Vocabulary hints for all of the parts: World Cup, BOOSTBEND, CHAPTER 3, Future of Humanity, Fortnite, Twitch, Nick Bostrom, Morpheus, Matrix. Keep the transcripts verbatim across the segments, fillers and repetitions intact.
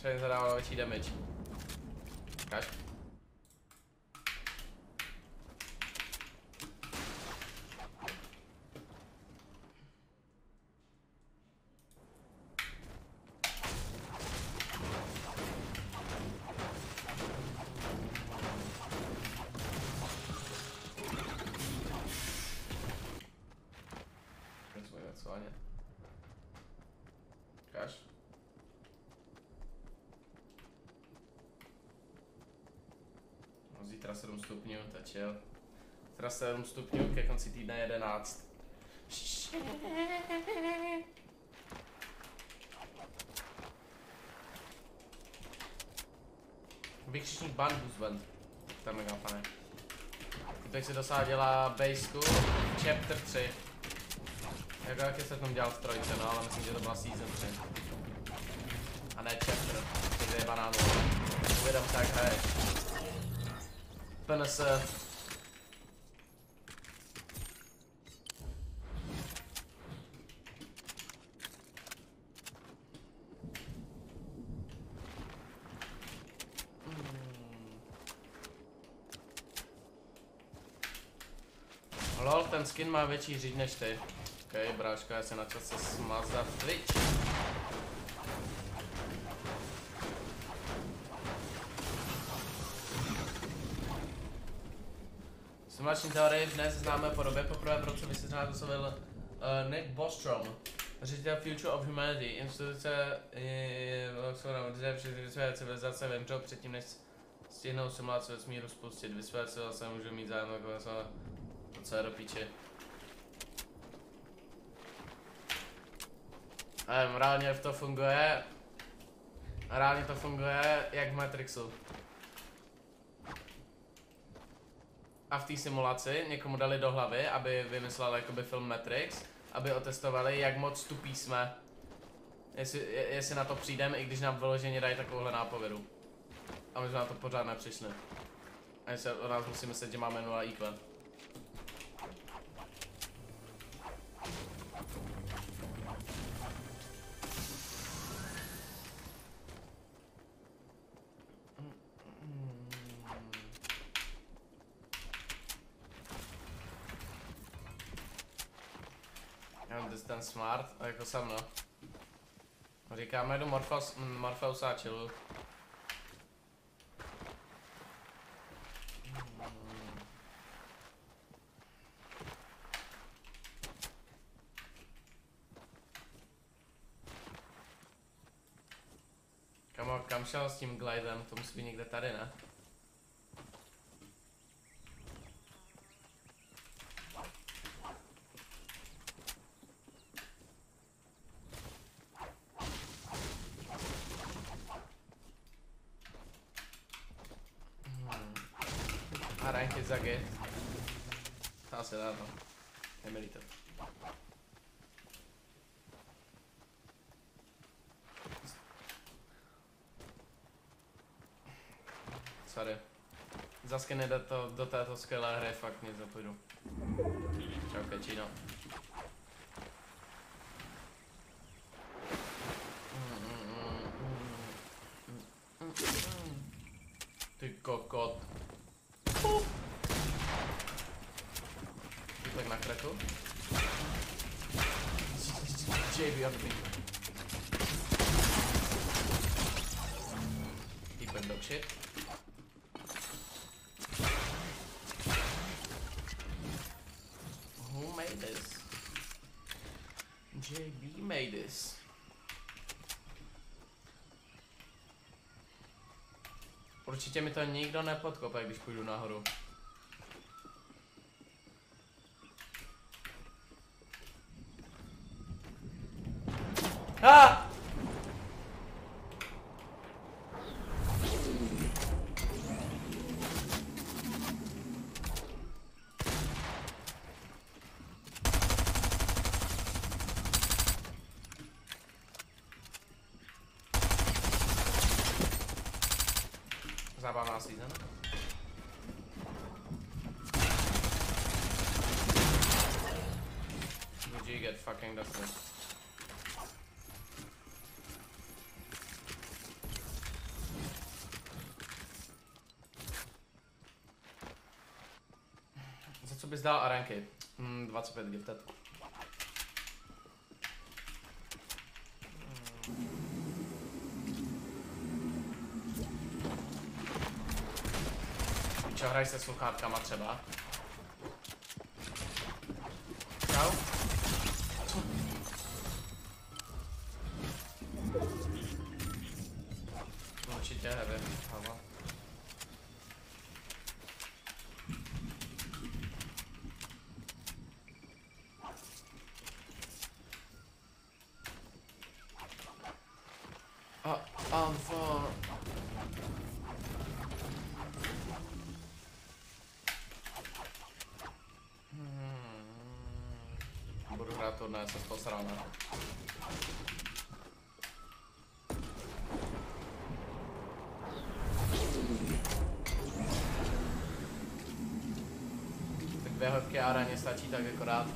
Který zadával na větší damage. Ukaž. Zítra sedm stupňů, teď jo. Zítra sedm stupňů, ke konci týdne jedenáct. Vykřičník ban BOOSTBEND. To je mega fajn. Teď si dosáděla baseku chapter tři. Jako jak se tam dělal v trojce, no, ale myslím, že to byla season tři. A ne chapter, to je banánů. Uvědom se, jak hraješ. P N S. Lol, ten skin má větší říd než ty. Ok, bráško, já se na čase smazat Twitch. Simulační teorie dnes známe po době, poprvé v roce dvacet sedmnáct vysvětlil uh, Nick Bostrom, ředitel Future of Humanity, instituce vysvětlil civilizace vymřel předtím, než stihnou simulaci vesmíru spustit. Vysvětlil civilizace můžou mít zájem, to co je do píči. Ale reálně to funguje, reálně to funguje jak v Matrixu. A v té simulaci někomu dali do hlavy, aby vymyslel jakoby film Matrix, aby otestovali, jak moc tupí jsme. Jestli, jestli na to přijdeme, i když nám vyloženě dají takovouhle nápovědu. A my jsme na to pořád nepřišli. A jestli o nás musí myslet, že máme nula I Q. Ten smart, jako sam, no. Říkáme, jdu Morpheus, Morpheus a chillu. Kamo, kam šel s tím glidem? To musí být někde tady, ne? Se dá to, nemilí to. Sorry, zase nejde to do této skvělé hry, fakt nic nepůjdu. Čau kečino. Ty kokot. Na kraku. J B on me. Keep on dog shit. Who made this? J B made this. Určitě mi to nikdo nepodkope, když půjdu nahoru. Ah! Zábavná season. Would you get fucking dusted? sobie zdała arankę. Mm, dwa co pewnie wtedy. Ciągraj se słuchawka, ma trzeba. Ciao. No ci tyle bym. Turna jest posrana. Tak dwie chodki ara nie stačí, tak akorát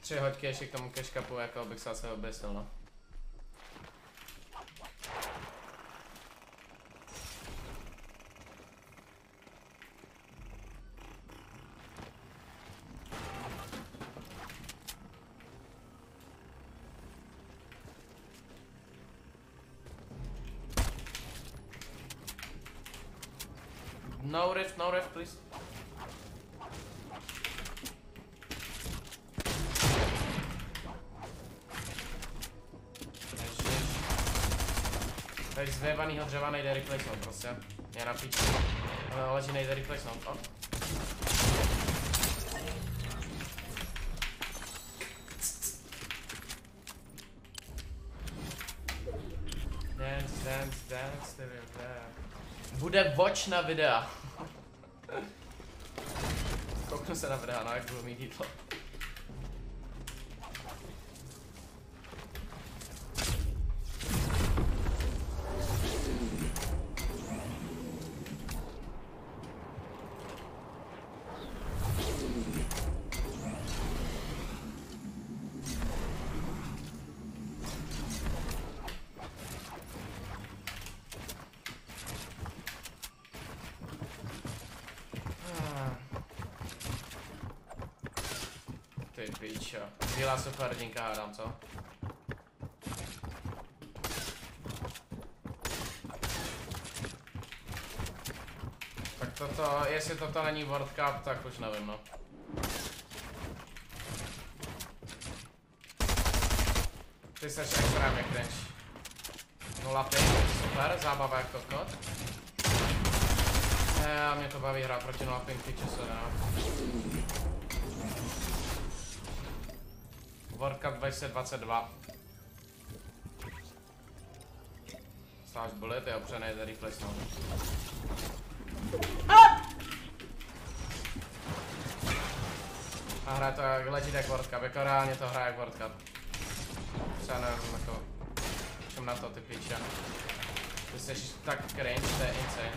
tři hodky ještě k tomu keškapu, jako bych se obecil, no. No ref, no ref, please. Tady z vyjevanýho dřeva nejde replacenout prostě. Je na píči. Ale leží, nejde replacenout. Oh. Dance, dance, dance, there is that. Bude watch na videa. Kouknu se na videa, no jak budu mít jídlo. Pičo, bílá superhrdinka hádám, co? Tak toto, jestli toto není World Cup, tak už nevím, no. Ty seš extrémně cringe. nula pět, super, zábava jak kokot. A mě to baví hrát proti nula pět, pičo se, no. World Cup dvacet dvacet dva. Slash bullet, jo, přenej za replay snou. A hraje to jak letí jak World Cup, jako reálně to hraje jak World Cup. Třeba nevím, jako... Čem na to, ty píče. Ty jsi tak cringe, to je insane.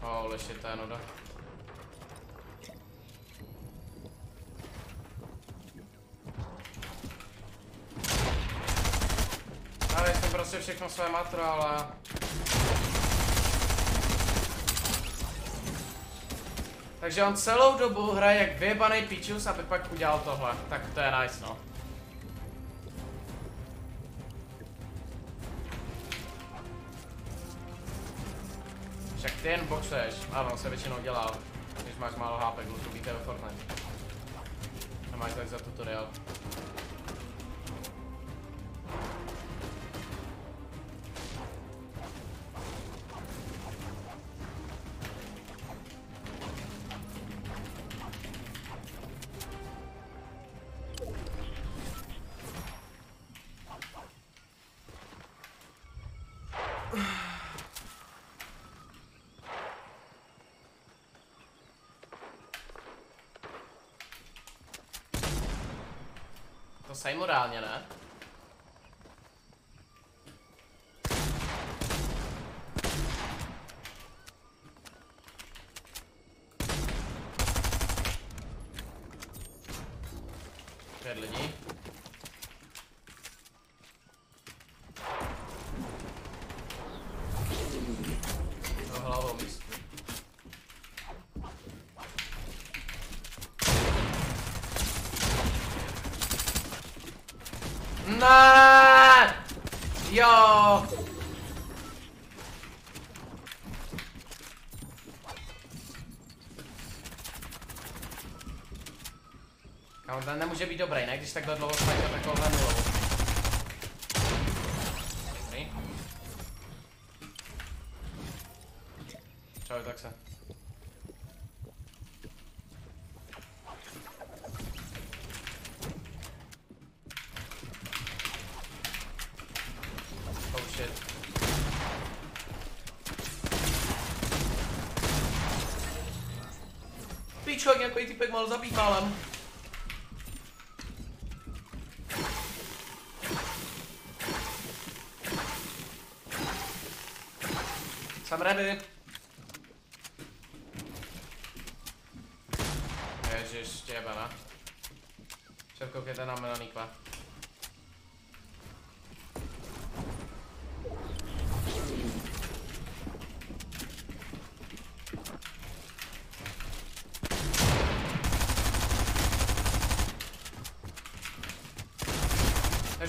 Holy shit, to je nuda. Prostě všechno své matro, ale... Takže on celou dobu hraje jak vyjebanej pičus, aby pak udělal tohle. Tak to je nice, no. Však ty jen boxuješ. Ano, se většinou dělal. Když máš málo hápek, to víte ve Fortnite. A máš tak za tutorial. To sejmu reálně, ne? Pět lidí. To hlavou místo. Nah! Yo! No, ten nemůže být dobrý, ne? Když takhle dlouho spájí do takového nulovou. Dobrý. Čau, tak se. Píčo, jak nějaký typek mal zabít málem. Jsem ready. Ježiš, štěbana. Však koukejte na mě na Nikla.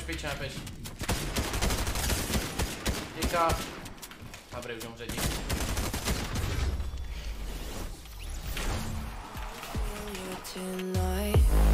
Pič, nepič. Díka. Dobrý, už umře, dík.